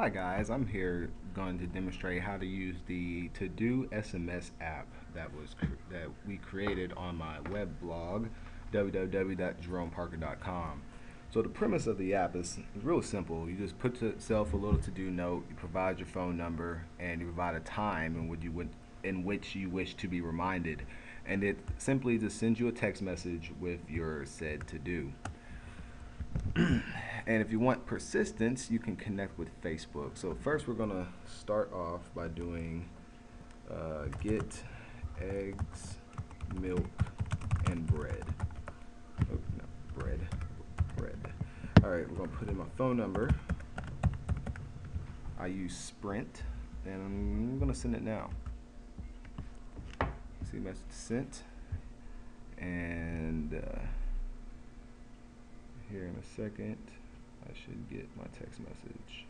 Hi guys, I'm here going to demonstrate how to use the Todo-SMS app that we created on my web blog, www.jyroneparker.com. So the premise of the app is real simple. You just put to yourself a little to-do note, you provide your phone number, and you provide a time in which you wish to be reminded, and it simply just sends you a text message with your said to-do. And if you want persistence, you can connect with Facebook. So first we're going to start off by doing get eggs, milk, and bread. Oh, no, bread. Alright, we're going to put in my phone number. I use Sprint, and I'm going to send it now. See, message sent. And here in a second, I should get my text message.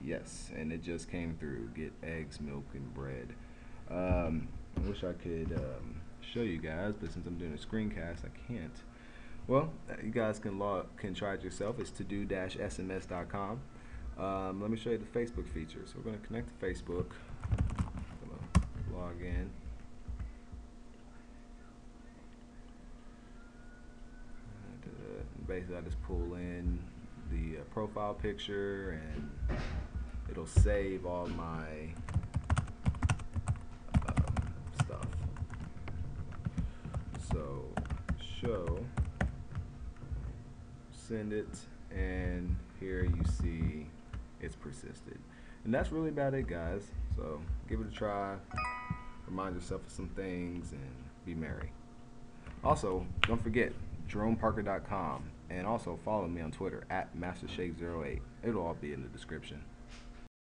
Yes, and it just came through. Get eggs, milk, and bread. I wish I could show you guys, but since I'm doing a screencast, I can't. Well, you guys can try it yourself. It's todo-sms.com. Let me show you the Facebook feature. So we're going to connect to Facebook. I'm going to log in. Basically, I just pull in the profile picture, and it'll save all my stuff. So show, send it, and here you see it's persisted. And that's really about it, guys. So give it a try, remind yourself of some things, and be merry. Also, don't forget jyroneparker.com, and also follow me on Twitter at mastashake08. It'll all be in the description.